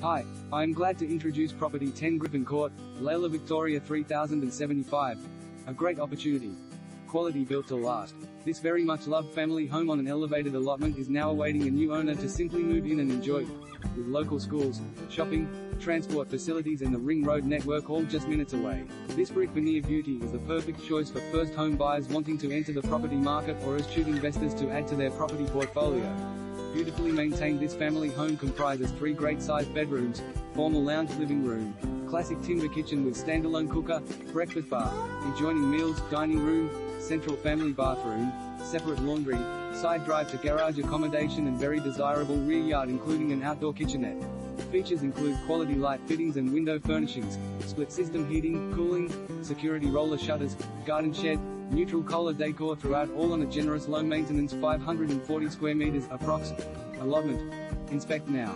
Hi, I am glad to introduce property 10 Griffin Court, Lalor, Victoria 3075. A great opportunity. Quality built to last. This very much loved family home on an elevated allotment is now awaiting a new owner to simply move in and enjoy. With local schools, shopping, transport facilities and the Ring Road network all just minutes away, this brick veneer beauty is the perfect choice for first home buyers wanting to enter the property market or astute investors to add to their property portfolio. Beautifully maintained, this family home comprises 3 great-sized bedrooms, formal lounge living room, classic timber kitchen with standalone cooker, breakfast bar, adjoining meals, dining room, central family bathroom, separate laundry, side drive to garage accommodation and very desirable rear yard including an outdoor kitchenette. Features include quality light fittings and window furnishings, split system heating, cooling, security roller shutters, garden shed, neutral color decor throughout, all on a generous low maintenance 540 square meters approx. allotment. Inspect now.